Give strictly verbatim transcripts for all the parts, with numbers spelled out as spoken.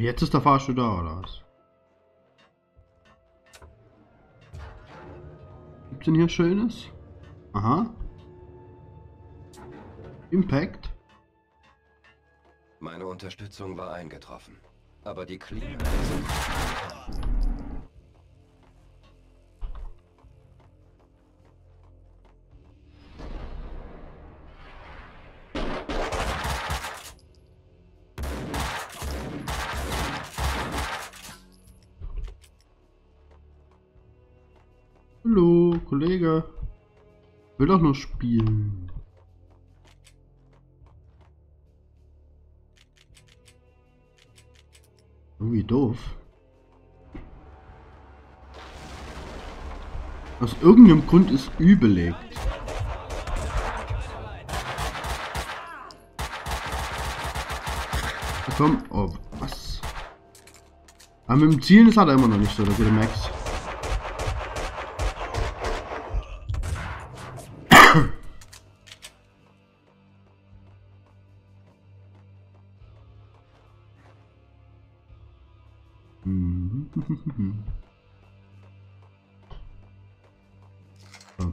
Jetzt ist der Fahrstuhl da, oder was? Gibt's denn hier Schönes? Aha. Impact. Meine Unterstützung war eingetroffen. Aber die Klinik... Hallo, Kollege. Will doch nur spielen. Irgendwie doof. Aus irgendeinem Grund ist Ü belegt. Da kommt, oh, was? Aber mit dem Zielen ist er immer noch nicht so, der gute Max.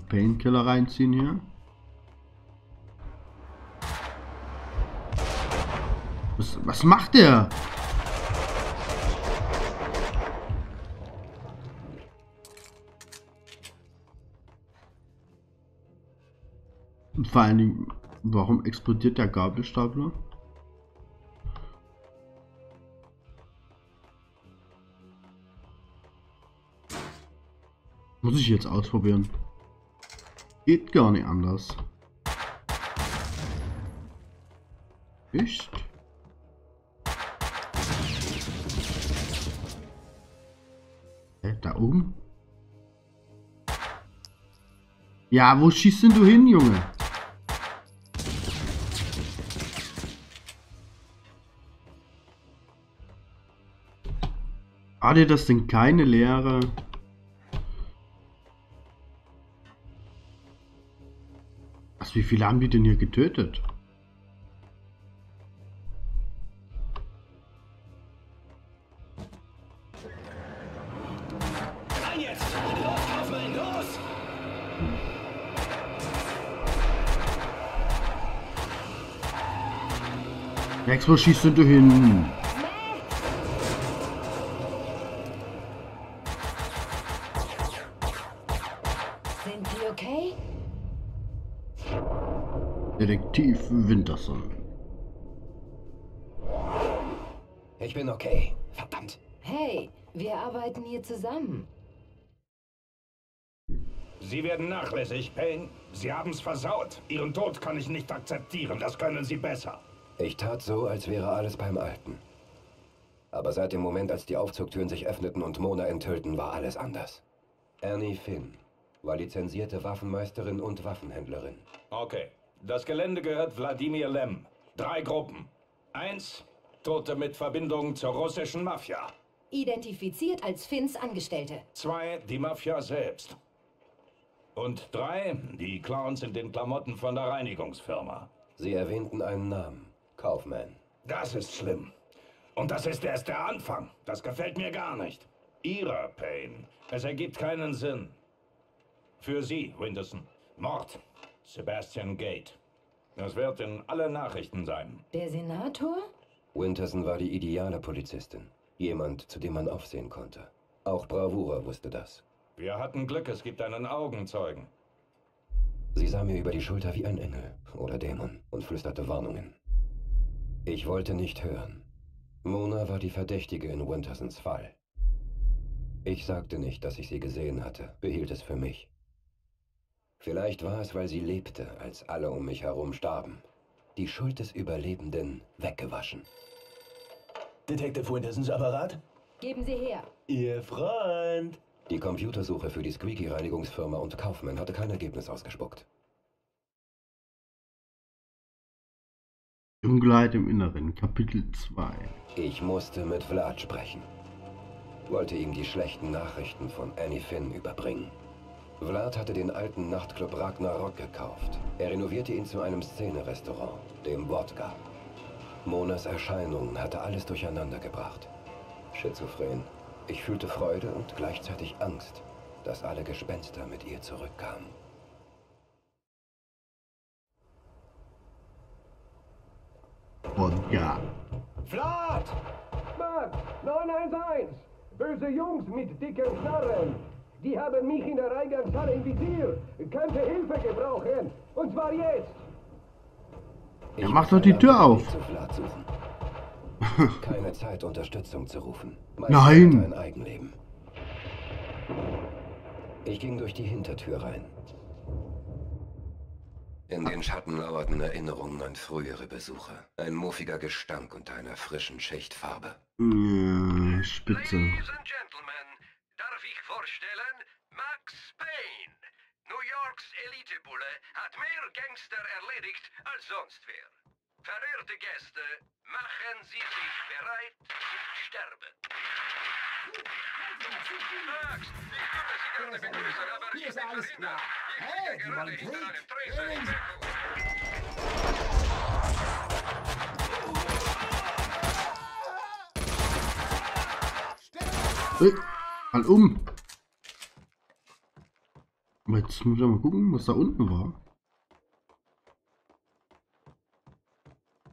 Painkiller reinziehen hier. Was, was macht der? Und vor allen Dingen, warum explodiert der Gabelstapler? Muss ich jetzt ausprobieren. Geht gar nicht anders. Echt? Hä, da oben? Ja, wo schießt denn du hin, Junge? Hatte das denn keine Lehre? Wie viele haben die denn hier getötet? Rein jetzt! Los, Kaufmann, los! Max, wo schießt denn du hin? Sind die okay? Detektiv Winterson. Ich bin okay. Verdammt. Hey, wir arbeiten hier zusammen. Sie werden nachlässig, Payne. Sie haben's versaut. Ihren Tod kann ich nicht akzeptieren. Das können Sie besser. Ich tat so, als wäre alles beim Alten. Aber seit dem Moment, als die Aufzugtüren sich öffneten und Mona enthüllten, war alles anders. Ernie Finn war lizenzierte Waffenmeisterin und Waffenhändlerin. Okay. Das Gelände gehört Vladimir Lem. Drei Gruppen. Eins, Tote mit Verbindung zur russischen Mafia. Identifiziert als Finns Angestellte. Zwei, die Mafia selbst. Und drei, die Clowns in den Klamotten von der Reinigungsfirma. Sie erwähnten einen Namen, Kaufmann. Das ist schlimm. Und das ist erst der Anfang. Das gefällt mir gar nicht. Ihre Payne. Es ergibt keinen Sinn. Für Sie, Winterson. Mord. Sebastian Gate. Das wird in allen Nachrichten sein. Der Senator? Winterson war die ideale Polizistin. Jemand, zu dem man aufsehen konnte. Auch Bravura wusste das. Wir hatten Glück, es gibt einen Augenzeugen. Sie sah mir über die Schulter wie ein Engel oder Dämon und flüsterte Warnungen. Ich wollte nicht hören. Mona war die Verdächtige in Wintersons Fall. Ich sagte nicht, dass ich sie gesehen hatte, behielt es für mich. Vielleicht war es, weil sie lebte, als alle um mich herum starben. Die Schuld des Überlebenden weggewaschen. Detective Wintersons Apparat? Geben Sie her. Ihr Freund. Die Computersuche für die Squeaky-Reinigungsfirma und Kaufmann hatte kein Ergebnis ausgespuckt. Dunkelheit im Inneren, Kapitel zwei. Ich musste mit Vlad sprechen. Wollte ihm die schlechten Nachrichten von Ernie Finn überbringen. Vlad hatte den alten Nachtclub Ragnarok gekauft. Er renovierte ihn zu einem Szenerestaurant, dem Wodka. Monas Erscheinung hatte alles durcheinander gebracht. schizophren. Ich fühlte Freude und gleichzeitig Angst, dass alle Gespenster mit ihr zurückkamen. Wodka. Flat! Max, neun eins eins! Böse Jungs mit dicken Knarren! Die haben mich in der Eingangshalle im Visier! Könnte Hilfe gebrauchen! Und zwar jetzt! Er macht doch die Tür auf! Keine Zeit, Unterstützung zu rufen. Nein! Mein Eigenleben. Ich ging durch die Hintertür rein. In den Schatten lauerten Erinnerungen an frühere Besuche. Ein muffiger Gestank unter einer frischen Schicht Farbe. Ja, spitze. Ladies and Gentlemen, darf ich vorstellen, Max Payne. New Yorks Elitebulle hat mehr Gangster erledigt als sonst wer. Verehrte Gäste, machen Sie sich bereit zum Sterben. Max, ich würde Sie gerne begrüßen, aber ich bin verhindert. Hey, ich bin gerade hinter einem Tracer im Deckung. Hey, halt um. Jetzt muss ich mal gucken, was da unten war.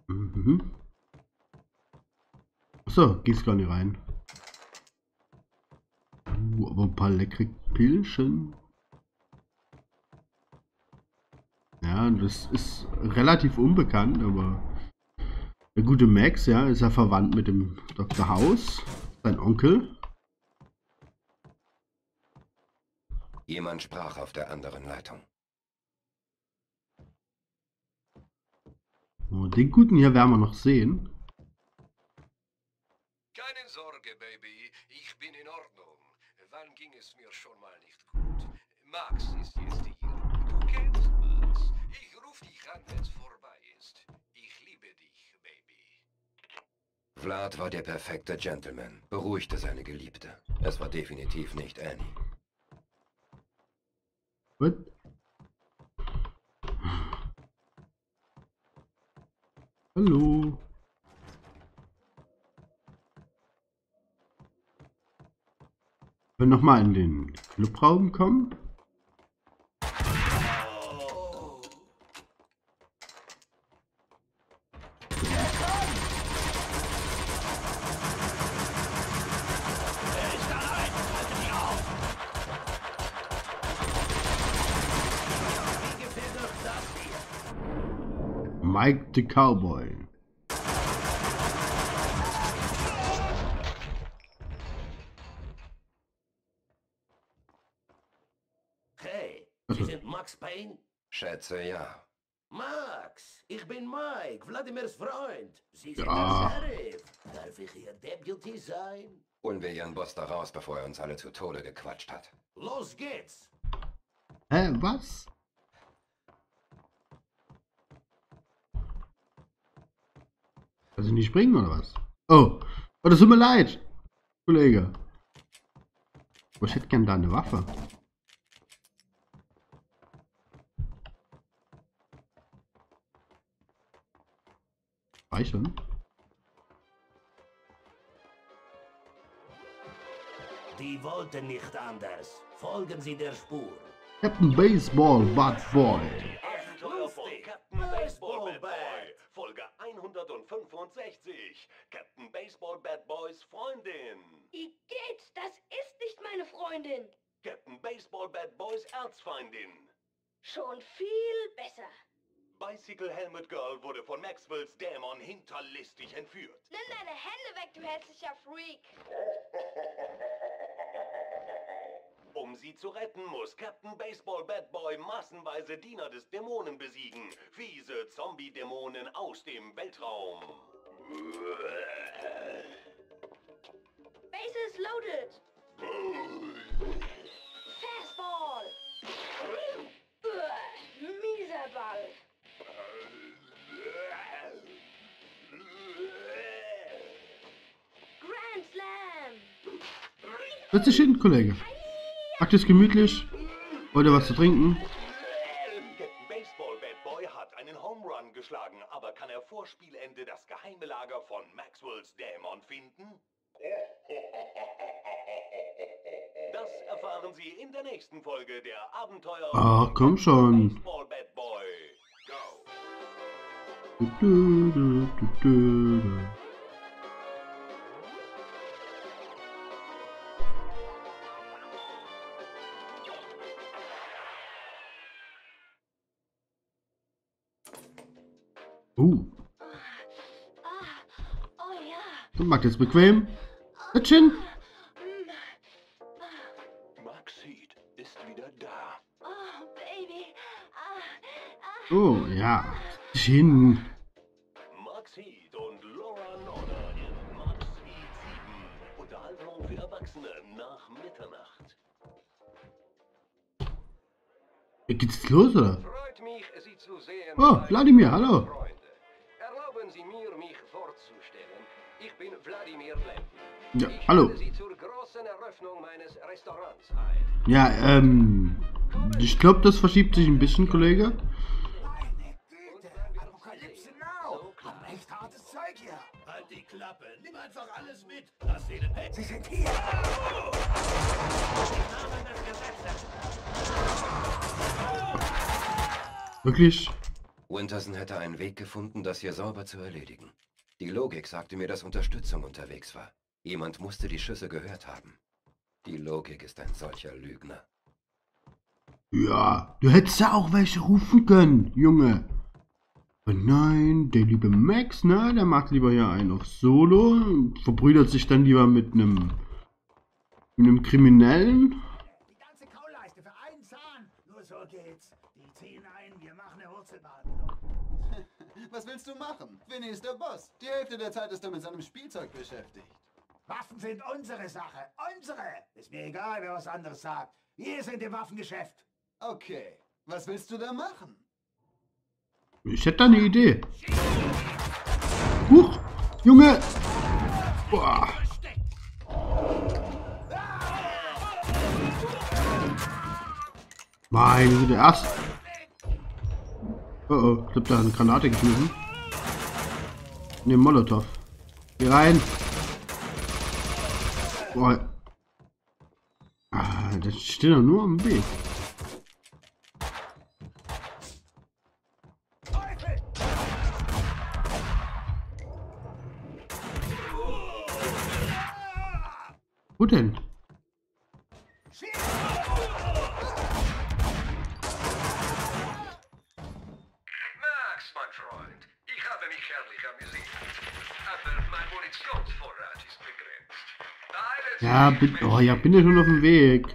Mhm. So, geht's gar nicht rein. Uh, aber ein paar leckere Pillchen. Ja, das ist relativ unbekannt, aber der gute Max, ja, ist ja verwandt mit dem Doktor House, sein Onkel. Jemand sprach auf der anderen Leitung. Oh, den guten hier werden wir noch sehen. Keine Sorge, Baby. Ich bin in Ordnung. Wann ging es mir schon mal nicht gut? Max ist jetzt hier. Du kennst Max. Ich rufe dich an, wenn's vorbei ist. Ich liebe dich, Baby. Vlad war der perfekte Gentleman, beruhigte seine Geliebte. Es war definitiv nicht Annie. What? Hallo. Wenn wir nochmal in den Clubraum kommen. Oh. Mike the Cowboy. Hey, Sie sind Max Payne? Schätze, ja. Max, ich bin Mike, Wladimirs Freund. Sie sind ja. Der Sheriff. Darf ich Ihr Deputy sein? Holen wir Ihren Boss da raus, bevor er uns alle zu Tode gequatscht hat. Los geht's! Hä, äh, was? Kannst du nicht springen oder was? Oh, oh, das tut mir leid, Kollege. Oh, ich hätte gern da eine Waffe. Weiß schon. Die wollten nicht anders. Folgen Sie der Spur. Captain Baseball Bad Boy. hundertfünfundsechzig. Captain Baseball Bad Boys Freundin. Wie geht's? Das ist nicht meine Freundin. Captain Baseball Bad Boys Erzfeindin. Schon viel besser. Bicycle Helmet Girl wurde von Maxwells Dämon hinterlistig entführt. Nimm deine Hände weg, du hässlicher Freak. Um sie zu retten, muss Captain Baseball Bad Boy massenweise Diener des Dämonen besiegen. Fiese Zombie-Dämonen aus dem Weltraum. Base is loaded. Fastball. Mieser Ball. Grand Slam. Setz dich hin, Kollege. Macht es gemütlich. Wollt ihr was zu trinken? Captain Baseball Bad Boy hat einen Home Run geschlagen, aber kann er vor Spielende das geheime Lager von Maxwells Dämon finden? Das erfahren Sie in der nächsten Folge der Abenteuer. Ach, komm schon. Baseball Bad Boy. Go. Du, du, du, du, du. Uh. Du magst jetzt bequem. Atschin. Maxid ist wieder da. Oh, Baby. Ah, ah. Oh, ja. Chin. Maxid und Laura Norton in Maxid sieben. Unterhaltung für Erwachsene nach Mitternacht. Geht's los, oder? Freut mich, Sie zu sehen. Oh, Wladimir, hallo. Erlauben Sie mir, mich vorzustellen. Ich bin Wladimir Lem. Ja, ich hallo. Sie zur großen Eröffnung meines Restaurants ein. Ja, ähm. ich glaube, das verschiebt sich ein bisschen, Kollege. Meine Güte, Apokalypse Now. Hab echt hartes Zeug hier. Halt die Klappe, nimm einfach alles mit. Lass den Pet. Sie sind hier. Oh. Wirklich? Winterson hätte einen Weg gefunden, das hier sauber zu erledigen. Die Logik sagte mir, dass Unterstützung unterwegs war. Jemand musste die Schüsse gehört haben. Die Logik ist ein solcher Lügner. Ja, du hättest ja auch welche rufen können, Junge. Aber nein, der liebe Max, ne, der macht lieber hier einen auf Solo, verbrüdert sich dann lieber mit einem mit einem Kriminellen. Die ganze Kauleiste für einen Zahn, nur so geht's. Die ziehen ein, wir machen eine Wurzelbehandlung. Was willst du machen? Vinnie ist der Boss. Die Hälfte der Zeit ist er mit seinem Spielzeug beschäftigt. Waffen sind unsere Sache. Unsere! Ist mir egal, wer was anderes sagt. Wir sind im Waffengeschäft. Okay. Was willst du da machen? Ich hätte da eine Idee. Huch! Junge! Boah! Meine Güte, erst. Oh oh, ich hab da eine Granate geschmissen. Ne, Molotow. Geh rein. Boah. Ah, das steht doch nur am Weg. Wo denn? Ja, bin, oh, ja, bin ja schon auf dem Weg.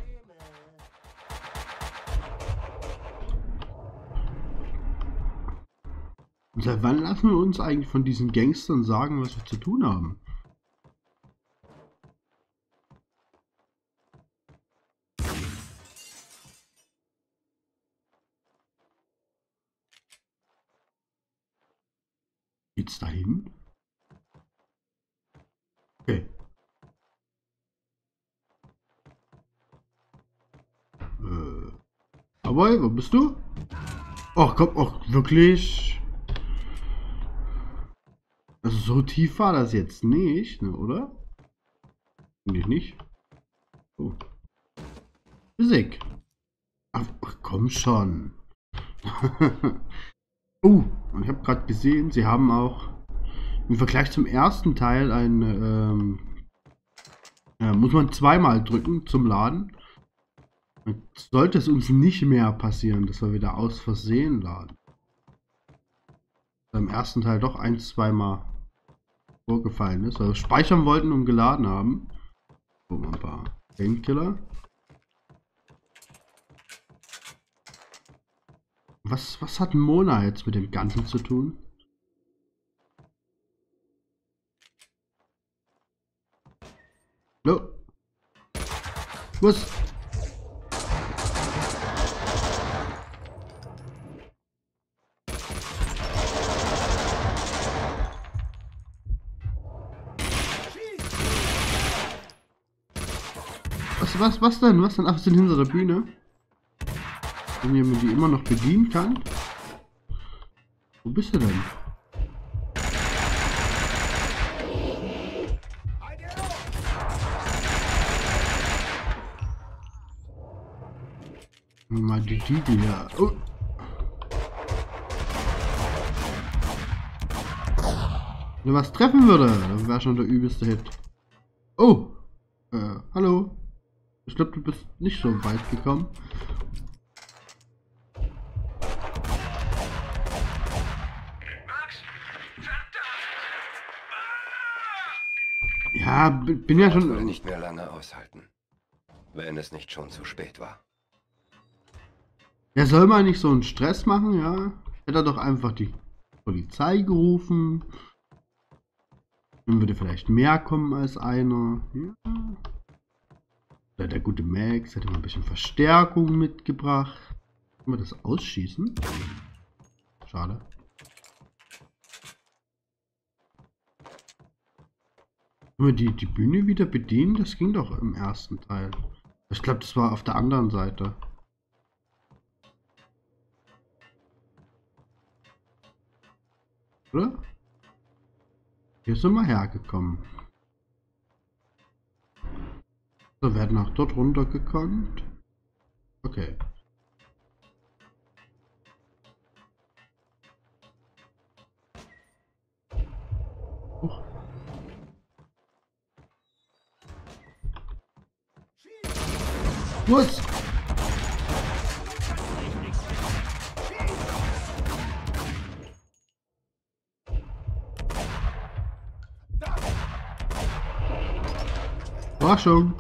Seit wann lassen wir uns eigentlich von diesen Gangstern sagen, was wir zu tun haben? Geht's dahin? Okay. Cowboy, wo bist du? Ach komm, ach wirklich? Also so tief war das jetzt nicht, ne, oder? Finde ich nicht. Oh. Physik. Ach, ach komm schon. Oh, und ich habe gerade gesehen, sie haben auch im Vergleich zum ersten Teil ein, ähm, äh, muss man zweimal drücken zum Laden. Sollte es uns nicht mehr passieren, dass wir wieder aus Versehen laden. Beim ersten Teil doch ein, zweimal vorgefallen ist, weil wir speichern wollten und geladen haben. So, ein paar Painkiller. Was, was hat Mona jetzt mit dem Ganzen zu tun? Hallo? Was? Was, was denn? Was denn? Ach, sind hinter der Bühne. Wenn ihr die immer noch bedienen kann. Wo bist du denn? Nehmen wir mal die Diebe hier. Oh. Wenn was treffen würde, das wäre schon der übelste Hit. Oh! Äh, hallo. Ich glaube, du bist nicht so weit gekommen. Ja, bin ja schon... Ich will nicht mehr lange aushalten, wenn es nicht schon zu spät war. Er soll mal nicht so einen Stress machen, ja? Hätte er doch einfach die Polizei gerufen. Dann würde vielleicht mehr kommen als einer. Ja. Oder der gute Max hätte mal ein bisschen Verstärkung mitgebracht. Können wir das ausschießen? Schade. Können wir die, die Bühne wieder bedienen? Das ging doch im ersten Teil. Ich glaube, das war auf der anderen Seite. Oder? Hier sind wir hergekommen. So, werden auch dort runtergekommen. Okay. Huch. Was? Überraschung.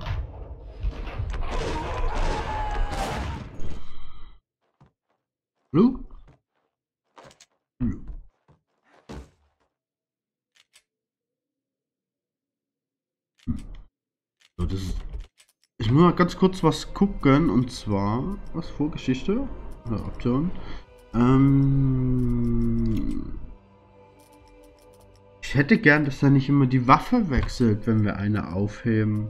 Hallo? Ja. Hm. So, das ist... Ich muss mal ganz kurz was gucken, und zwar... Was? Vorgeschichte? Oder Option? Ähm... Ich hätte gern, dass er nicht immer die Waffe wechselt, wenn wir eine aufheben.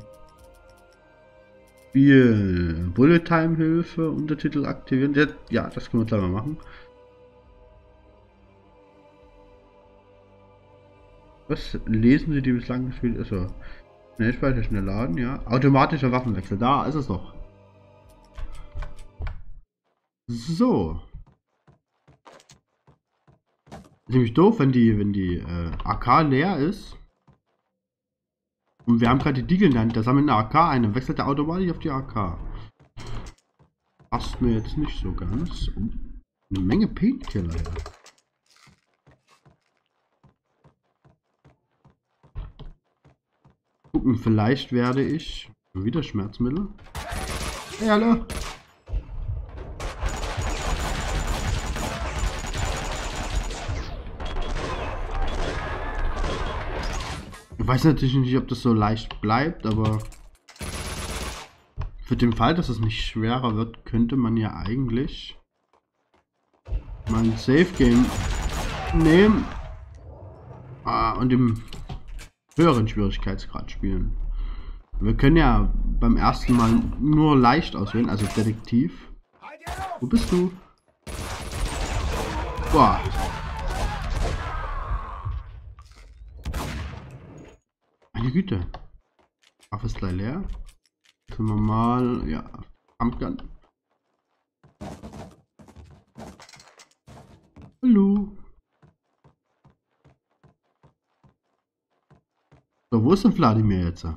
Spiel. Bullet Time Hilfe, Untertitel aktivieren. Ja, das können wir gleich mal machen. Was lesen Sie, die bislang gespielt ist? Also, Schnellspeicher, schnell laden, ja. Automatischer Waffenwechsel, da ist es doch. So. Ist nämlich doof, wenn die, wenn die äh, A K leer ist. Und wir haben gerade die Diegel in der Hand, da sammelt eine A K ein und wechselt der automatisch auf die A K. Passt mir jetzt nicht so ganz. Oh, eine Menge Painkiller. Gucken, vielleicht werde ich. Wieder Schmerzmittel. Hey, hallo! Ich weiß natürlich nicht, ob das so leicht bleibt, aber für den Fall, dass es nicht schwerer wird, könnte man ja eigentlich mal ein Safe Game nehmen ah, und im höheren Schwierigkeitsgrad spielen. Wir können ja beim ersten Mal nur leicht auswählen, also Detektiv. Wo bist du? Boah. Meine Güte. Waffe ist gleich leer. Können wir mal. Ja. Pumpgun. Hallo. So, wo ist denn Wladimir jetzt?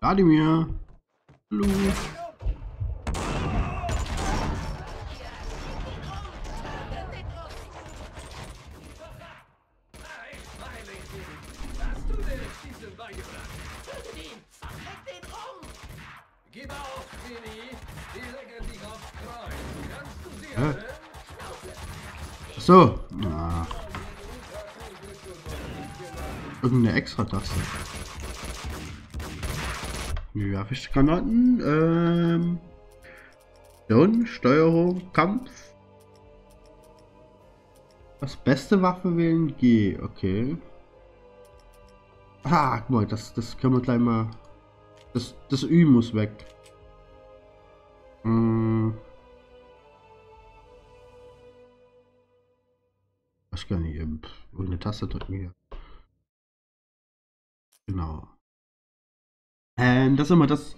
Wladimir. Hallo. So, ah. Irgendeine extra Taste. Wie werfe ich die Granaten? Ähm. Don, Steuerung, Kampf. Das beste Waffe wählen? G, okay. Ah, guck mal, das, das können wir gleich mal. Das, das Ü muss weg. Hm. Ich kann nicht eben eine Taste drücken hier. Genau. Ähm, das ist immer das.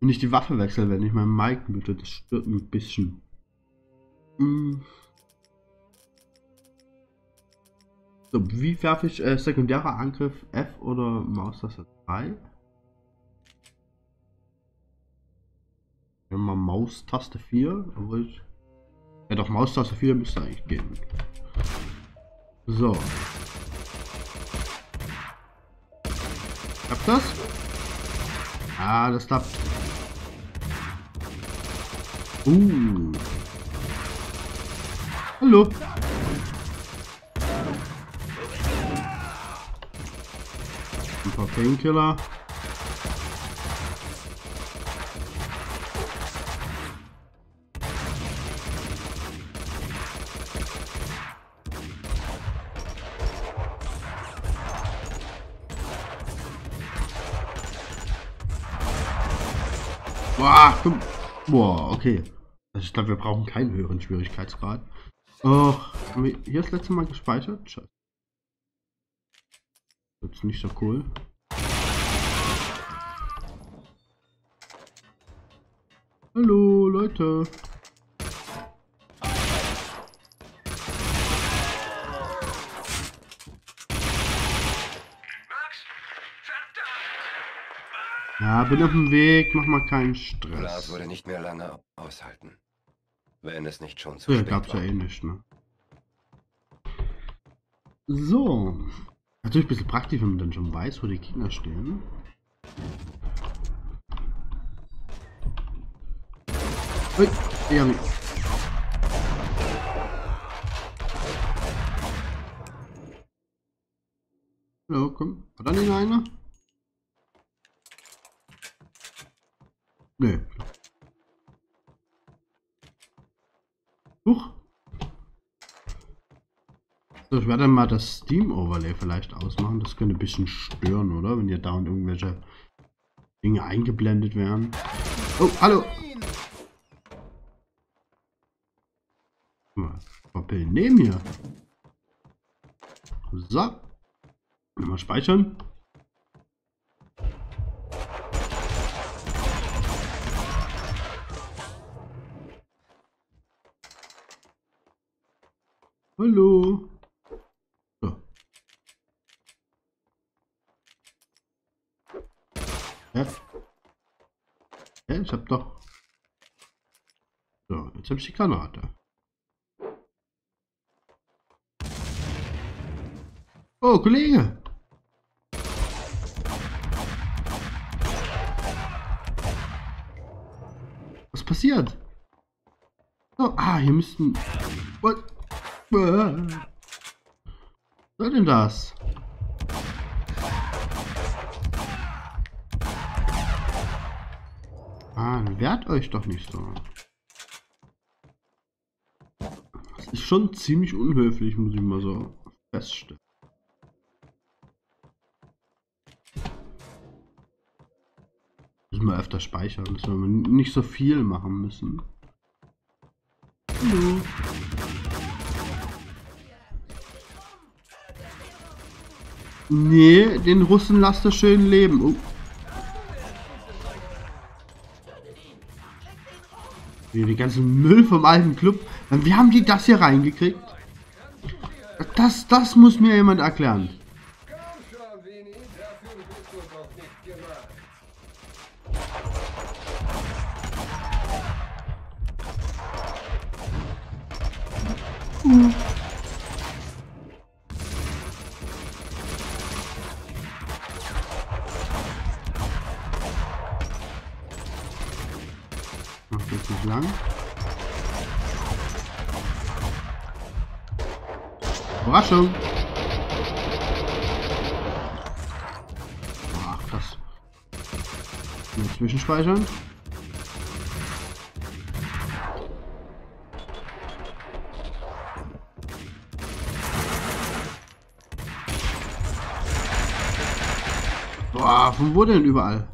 Wenn ich die Waffe wechsle, wenn ich meinen Mike würde, das stört mich ein bisschen. Hm. So, wie werfe ich äh, sekundärer Angriff F oder Maustaste drei? Nehmen wir Maustaste vier, obwohl ich. Ja doch, Maustaste vier müsste eigentlich gehen. So. Klappt das? Ah, das klappt. Uh. Hallo. Ein paar Painkiller. Boah, boah, okay. Also ich glaube, wir brauchen keinen höheren Schwierigkeitsgrad. Oh, haben wir hier das letzte Mal gespeichert? Scheiße. Das ist nicht so cool. Hallo, Leute. Ja, bin auf dem Weg, mach mal keinen Stress. Blas würde nicht mehr lange aushalten. Wenn es nicht schon zu ja, spät gab's war. Ja, eh nicht, ne? So. Natürlich ein bisschen praktisch, wenn man dann schon weiß, wo die Gegner stehen. Ui, ja, wie. Hallo, komm. War da nicht einer? Nee. Huch. So, ich werde mal das Steam-Overlay vielleicht ausmachen. Das könnte ein bisschen stören, oder? Wenn hier dauernd irgendwelche Dinge eingeblendet werden. Oh, hallo! Guck mal, Papier neben mir. So. Mal speichern. Hallo. So. Ja. Ja, ich hab doch. So, jetzt hab ich die Granate. Oh, Kollege. Was passiert? So, ah, hier müssten. What? Was soll denn das? Ah, wehrt euch doch nicht so. Das ist schon ziemlich unhöflich, muss ich mal so feststellen. Müssen wir öfter speichern, dass wir nicht so viel machen müssen. Hallo. Nee, den Russen lasst das schön leben. Oh. Den ganzen Müll vom alten Club. Wie haben die das hier reingekriegt? Das, das muss mir jemand erklären. Hm. Lang. Überraschung! Ach, krass. Zwischenspeichern. Boah, von wo denn überall?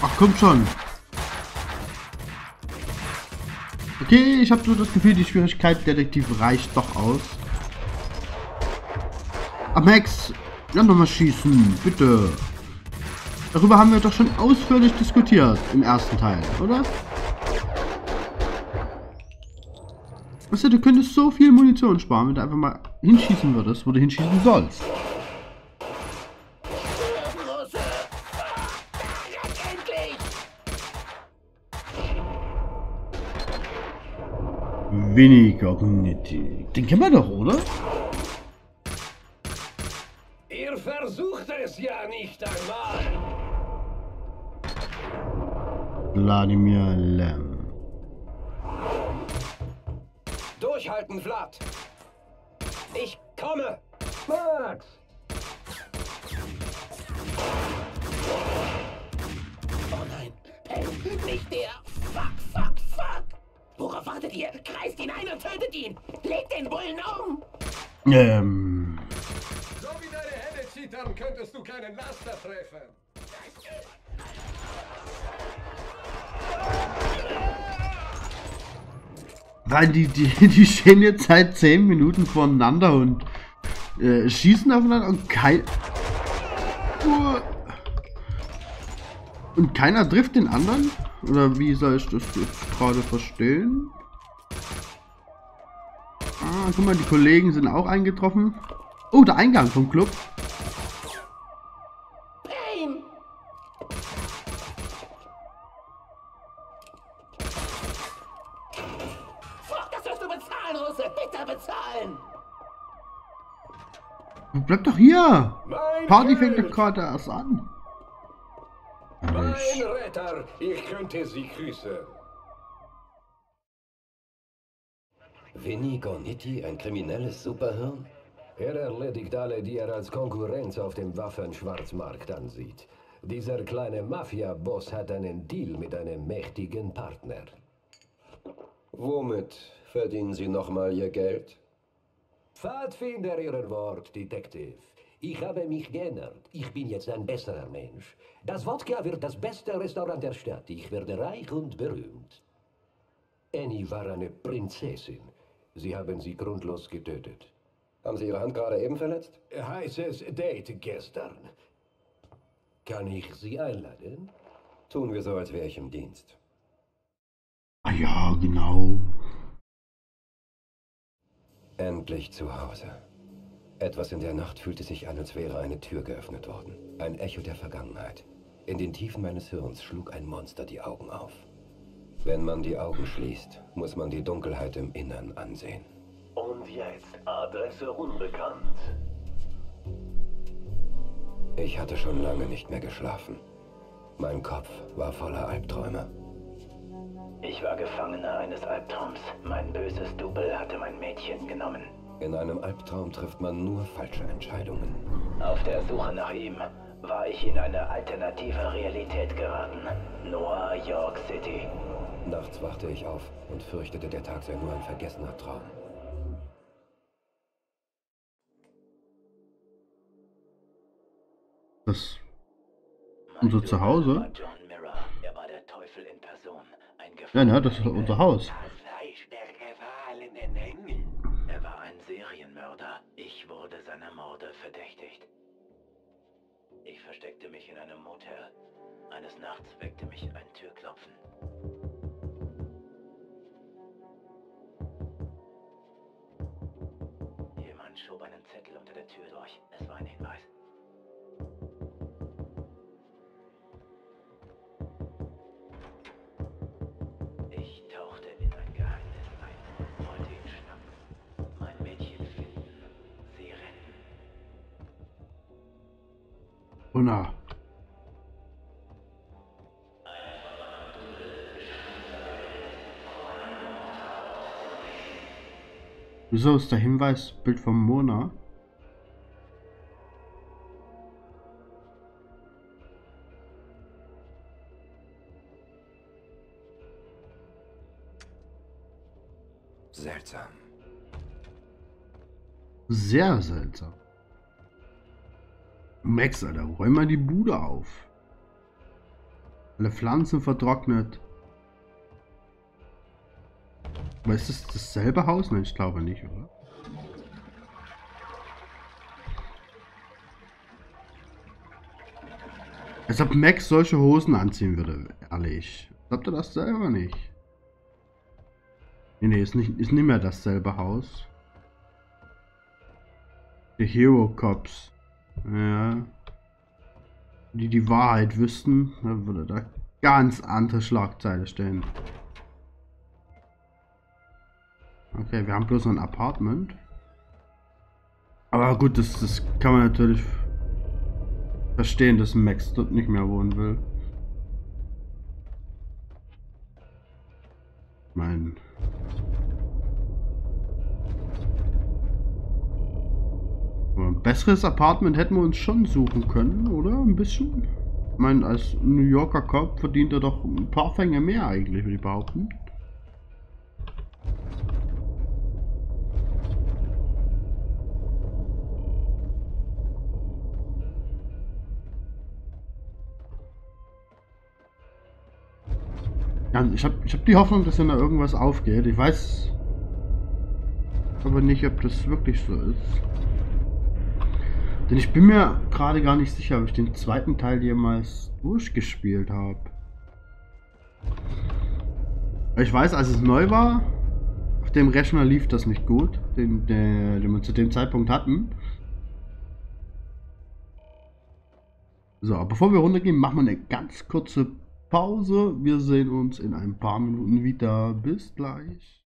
Ach, kommt schon. Okay, ich habe so das Gefühl, die Schwierigkeit Detektiv reicht doch aus. Ah, Max, lass nochmal schießen, bitte. Darüber haben wir doch schon ausführlich diskutiert im ersten Teil, oder? Also, du könntest so viel Munition sparen, wenn du einfach mal hinschießen würdest, wo du hinschießen sollst. Vinnie Gognitti. Den kennen wir doch, oder? Ihr versucht es ja nicht einmal. Vladimir Lem. Durchhalten, Vlad. Ich komme. Max. Oh nein. Helft nicht der. Fuck, fuck, fuck. Worauf wartet ihr? Kreist ihn ein und tötet ihn! Legt den Bullen um! Ähm. So wie deine Hände zittern, könntest du keinen Laster treffen. Weil die, die, die stehen jetzt seit zehn Minuten voneinander und äh, schießen aufeinander und kein. Uh, und keiner trifft den anderen? Oder wie soll ich das jetzt gerade verstehen? Ah, guck mal, die Kollegen sind auch eingetroffen. Oh, der Eingang vom Club. Pain. Fuck, das wirst du bezahlen, Russe. Bitte bezahlen. Bleib doch hier. Mein Party Geld. Fängt doch gerade erst an. Mein Retter, ich könnte Sie grüßen. Vinnie Gognitti, ein kriminelles Superhirn? Er erledigt alle, die er als Konkurrenz auf dem Waffenschwarzmarkt ansieht. Dieser kleine Mafia-Boss hat einen Deal mit einem mächtigen Partner. Womit verdienen Sie nochmal Ihr Geld? Pfadfinder Ihrer Wort, Detective. Ich habe mich geändert. Ich bin jetzt ein besserer Mensch. Das Wodka wird das beste Restaurant der Stadt. Ich werde reich und berühmt. Annie war eine Prinzessin. Sie haben sie grundlos getötet. Haben Sie Ihre Hand gerade eben verletzt? Heißes Date gestern. Kann ich Sie einladen? Tun wir so, als wäre ich im Dienst. Ah ja, genau. Endlich zu Hause. Etwas in der Nacht fühlte sich an, als wäre eine Tür geöffnet worden. Ein Echo der Vergangenheit. In den Tiefen meines Hirns schlug ein Monster die Augen auf. Wenn man die Augen schließt, muss man die Dunkelheit im Innern ansehen. Und jetzt Adresse unbekannt. Ich hatte schon lange nicht mehr geschlafen. Mein Kopf war voller Albträume. Ich war Gefangener eines Albtraums. Mein böses Double hatte mein Mädchen genommen. In einem Albtraum trifft man nur falsche Entscheidungen. Auf der Suche nach ihm war ich in eine alternative Realität geraten. Noa York City. Nachts wachte ich auf und fürchtete, der Tag sei nur ein vergessener Traum. Das... Unser Zuhause? John Mirror. Er war der Teufel in Person. Ein Gefangener. Ja, ja, das ist unser Haus. Ich wurde seiner Morde verdächtigt. Ich versteckte mich in einem Motel. Eines Nachts weckte mich ein Türklopfen. Jemand schob einen Zettel unter der Tür durch. Es war ein Hinweis. Na. Wieso ist der Hinweisbild von Mona? Seltsam. Sehr seltsam. Max, Alter, räum mal die Bude auf. Alle Pflanzen vertrocknet. Aber ist das dasselbe Haus? Nein, ich glaube nicht, oder? Als ob Max solche Hosen anziehen würde, ehrlich. Glaubt ihr das selber nicht? Nee, nee, ist nicht, ist nicht mehr dasselbe Haus. Die Hero Cops. Ja. Die die Wahrheit wüssten, dann würde da ganz andere Schlagzeile stehen. Okay, wir haben bloß ein Apartment. Aber gut, das, das kann man natürlich verstehen, dass Max dort nicht mehr wohnen will. Mein. Ein besseres Apartment hätten wir uns schon suchen können, oder? Ein bisschen? Ich meine, als New Yorker Cop verdient er doch ein paar Fänge mehr eigentlich, würde ich behaupten. Ich habe ich hab die Hoffnung, dass dann da irgendwas aufgeht. Ich weiß aber nicht, ob das wirklich so ist. Denn ich bin mir gerade gar nicht sicher, ob ich den zweiten Teil jemals durchgespielt habe. Ich weiß, als es neu war, auf dem Rechner lief das nicht gut, den, den, den wir zu dem Zeitpunkt hatten. So, aber bevor wir runtergehen, machen wir eine ganz kurze Pause. Wir sehen uns in ein paar Minuten wieder. Bis gleich.